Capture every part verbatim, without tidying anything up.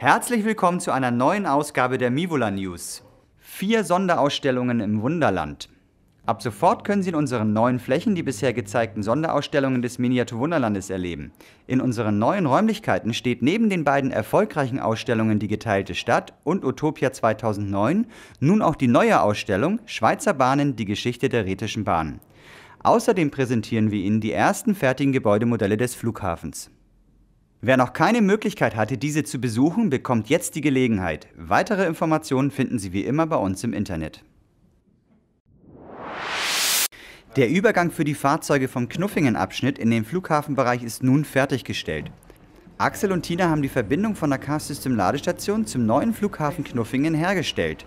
Herzlich willkommen zu einer neuen Ausgabe der Mivola News. Vier Sonderausstellungen im Wunderland. Ab sofort können Sie in unseren neuen Flächen die bisher gezeigten Sonderausstellungen des Miniatur Wunderlandes erleben. In unseren neuen Räumlichkeiten steht neben den beiden erfolgreichen Ausstellungen Die geteilte Stadt und Utopia zweitausendneun nun auch die neue Ausstellung Schweizer Bahnen, die Geschichte der Rätischen Bahnen. Außerdem präsentieren wir Ihnen die ersten fertigen Gebäudemodelle des Flughafens. Wer noch keine Möglichkeit hatte, diese zu besuchen, bekommt jetzt die Gelegenheit. Weitere Informationen finden Sie wie immer bei uns im Internet. Der Übergang für die Fahrzeuge vom Knuffingen-Abschnitt in den Flughafenbereich ist nun fertiggestellt. Axel und Tina haben die Verbindung von der CarSystem-Ladestation zum neuen Flughafen Knuffingen hergestellt.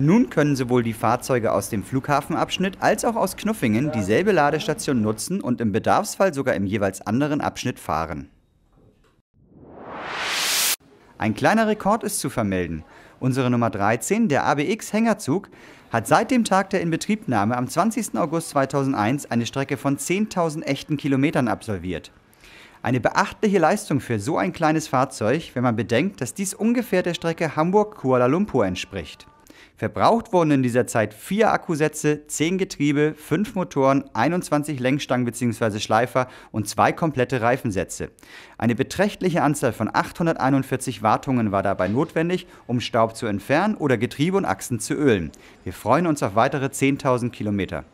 Nun können sowohl die Fahrzeuge aus dem Flughafenabschnitt als auch aus Knuffingen dieselbe Ladestation nutzen und im Bedarfsfall sogar im jeweils anderen Abschnitt fahren. Ein kleiner Rekord ist zu vermelden. Unsere Nummer dreizehn, der A B X Hängerzug, hat seit dem Tag der Inbetriebnahme am zwanzigsten August zweitausendeins eine Strecke von zehntausend echten Kilometern absolviert. Eine beachtliche Leistung für so ein kleines Fahrzeug, wenn man bedenkt, dass dies ungefähr der Strecke Hamburg-Kuala Lumpur entspricht. Verbraucht wurden in dieser Zeit vier Akkusätze, zehn Getriebe, fünf Motoren, einundzwanzig Lenkstangen bzw. Schleifer und zwei komplette Reifensätze. Eine beträchtliche Anzahl von achthunderteinundvierzig Wartungen war dabei notwendig, um Staub zu entfernen oder Getriebe und Achsen zu ölen. Wir freuen uns auf weitere zehntausend Kilometer.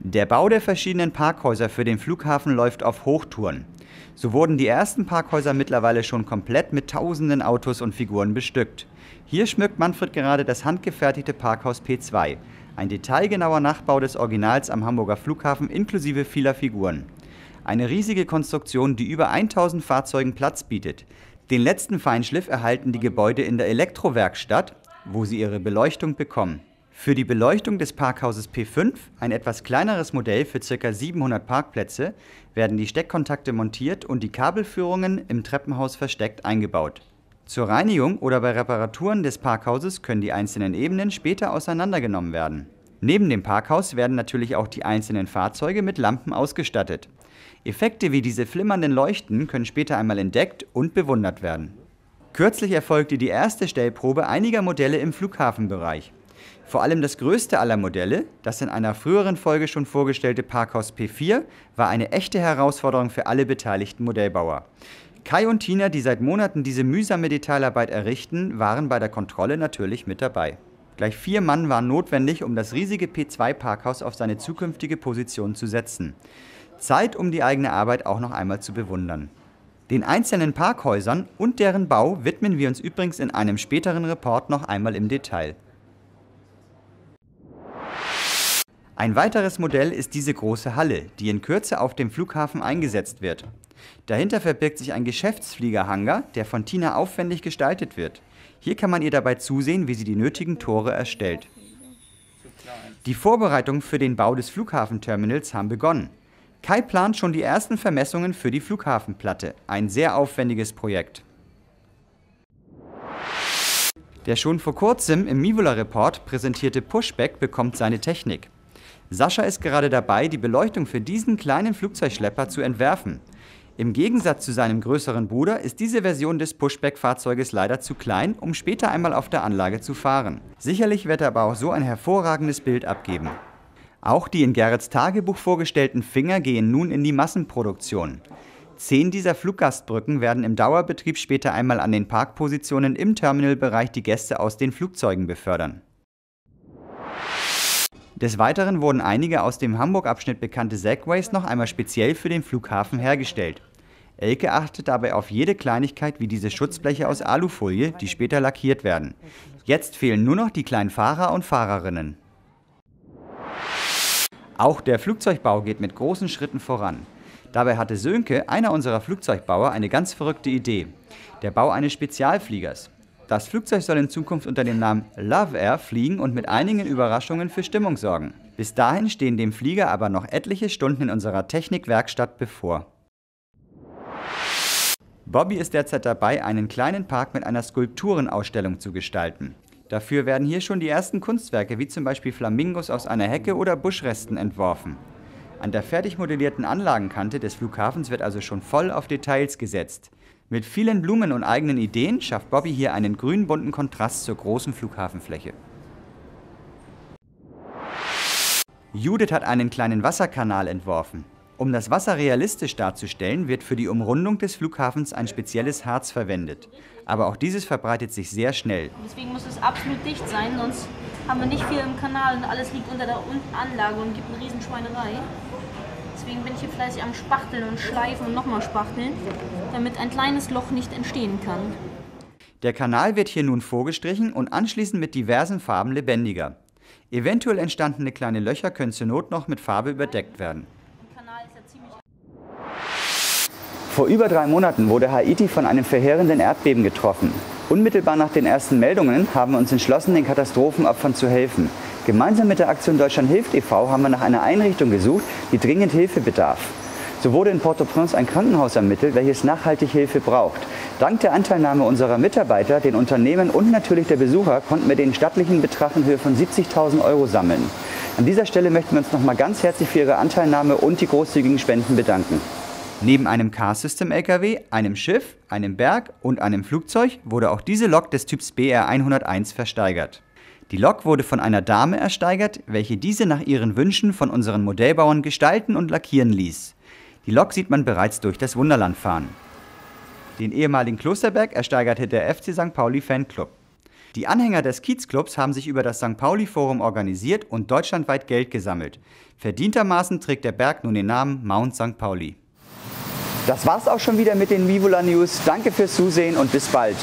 Der Bau der verschiedenen Parkhäuser für den Flughafen läuft auf Hochtouren. So wurden die ersten Parkhäuser mittlerweile schon komplett mit tausenden Autos und Figuren bestückt. Hier schmückt Manfred gerade das handgefertigte Parkhaus P zwei, ein detailgenauer Nachbau des Originals am Hamburger Flughafen inklusive vieler Figuren. Eine riesige Konstruktion, die über tausend Fahrzeugen Platz bietet. Den letzten Feinschliff erhalten die Gebäude in der Elektrowerkstatt, wo sie ihre Beleuchtung bekommen. Für die Beleuchtung des Parkhauses P fünf, ein etwas kleineres Modell für ca. siebenhundert Parkplätze, werden die Steckkontakte montiert und die Kabelführungen im Treppenhaus versteckt eingebaut. Zur Reinigung oder bei Reparaturen des Parkhauses können die einzelnen Ebenen später auseinandergenommen werden. Neben dem Parkhaus werden natürlich auch die einzelnen Fahrzeuge mit Lampen ausgestattet. Effekte wie diese flimmernden Leuchten können später einmal entdeckt und bewundert werden. Kürzlich erfolgte die erste Stellprobe einiger Modelle im Flughafenbereich. Vor allem das größte aller Modelle, das in einer früheren Folge schon vorgestellte Parkhaus P vier, war eine echte Herausforderung für alle beteiligten Modellbauer. Kai und Tina, die seit Monaten diese mühsame Detailarbeit errichten, waren bei der Kontrolle natürlich mit dabei. Gleich vier Mann waren notwendig, um das riesige P zwei-Parkhaus auf seine zukünftige Position zu setzen. Zeit, um die eigene Arbeit auch noch einmal zu bewundern. Den einzelnen Parkhäusern und deren Bau widmen wir uns übrigens in einem späteren Report noch einmal im Detail. Ein weiteres Modell ist diese große Halle, die in Kürze auf dem Flughafen eingesetzt wird. Dahinter verbirgt sich ein Geschäftsfliegerhangar, der von Tina aufwendig gestaltet wird. Hier kann man ihr dabei zusehen, wie sie die nötigen Tore erstellt. Die Vorbereitungen für den Bau des Flughafenterminals haben begonnen. Kai plant schon die ersten Vermessungen für die Flughafenplatte, ein sehr aufwendiges Projekt. Der schon vor kurzem im Mivola-Report präsentierte Pushback bekommt seine Technik. Sascha ist gerade dabei, die Beleuchtung für diesen kleinen Flugzeugschlepper zu entwerfen. Im Gegensatz zu seinem größeren Bruder ist diese Version des Pushback-Fahrzeuges leider zu klein, um später einmal auf der Anlage zu fahren. Sicherlich wird er aber auch so ein hervorragendes Bild abgeben. Auch die in Gerrits Tagebuch vorgestellten Finger gehen nun in die Massenproduktion. Zehn dieser Fluggastbrücken werden im Dauerbetrieb später einmal an den Parkpositionen im Terminalbereich die Gäste aus den Flugzeugen befördern. Des Weiteren wurden einige aus dem Hamburg-Abschnitt bekannte Segways noch einmal speziell für den Flughafen hergestellt. Elke achtet dabei auf jede Kleinigkeit wie diese Schutzbleche aus Alufolie, die später lackiert werden. Jetzt fehlen nur noch die kleinen Fahrer und Fahrerinnen. Auch der Flugzeugbau geht mit großen Schritten voran. Dabei hatte Sönke, einer unserer Flugzeugbauer, eine ganz verrückte Idee. Der Bau eines Spezialfliegers. Das Flugzeug soll in Zukunft unter dem Namen Love Air fliegen und mit einigen Überraschungen für Stimmung sorgen. Bis dahin stehen dem Flieger aber noch etliche Stunden in unserer Technikwerkstatt bevor. Bobby ist derzeit dabei, einen kleinen Park mit einer Skulpturenausstellung zu gestalten. Dafür werden hier schon die ersten Kunstwerke, wie zum Beispiel Flamingos aus einer Hecke oder Buschresten, entworfen. An der fertig modellierten Anlagenkante des Flughafens wird also schon voll auf Details gesetzt. Mit vielen Blumen und eigenen Ideen schafft Bobby hier einen grün-bunten Kontrast zur großen Flughafenfläche. Judith hat einen kleinen Wasserkanal entworfen. Um das Wasser realistisch darzustellen, wird für die Umrundung des Flughafens ein spezielles Harz verwendet. Aber auch dieses verbreitet sich sehr schnell. Deswegen muss es absolut dicht sein, sonst haben wir nicht viel im Kanal und alles liegt unter der Anlage und gibt eine Riesenschweinerei. Deswegen bin ich hier fleißig am Spachteln und Schleifen und nochmal Spachteln, damit ein kleines Loch nicht entstehen kann. Der Kanal wird hier nun vorgestrichen und anschließend mit diversen Farben lebendiger. Eventuell entstandene kleine Löcher können zur Not noch mit Farbe überdeckt werden. Vor über drei Monaten wurde Haiti von einem verheerenden Erdbeben getroffen. Unmittelbar nach den ersten Meldungen haben wir uns entschlossen, den Katastrophenopfern zu helfen. Gemeinsam mit der Aktion Deutschland hilft e V haben wir nach einer Einrichtung gesucht, die dringend Hilfe bedarf. So wurde in Port-au-Prince ein Krankenhaus ermittelt, welches nachhaltig Hilfe braucht. Dank der Anteilnahme unserer Mitarbeiter, den Unternehmen und natürlich der Besucher konnten wir den stattlichen Betrag in Höhe von siebzigtausend Euro sammeln. An dieser Stelle möchten wir uns nochmal ganz herzlich für Ihre Anteilnahme und die großzügigen Spenden bedanken. Neben einem CarSystem L K W, einem Schiff, einem Berg und einem Flugzeug wurde auch diese Lok des Typs B R hunderteins versteigert. Die Lok wurde von einer Dame ersteigert, welche diese nach ihren Wünschen von unseren Modellbauern gestalten und lackieren ließ. Die Lok sieht man bereits durch das Wunderland fahren. Den ehemaligen Klosterberg ersteigerte der F C Sankt Pauli Fanclub. Die Anhänger des Kiezclubs haben sich über das Sankt Pauli Forum organisiert und deutschlandweit Geld gesammelt. Verdientermaßen trägt der Berg nun den Namen Mount Sankt Pauli. Das war's auch schon wieder mit den Mivola News. Danke fürs Zusehen und bis bald.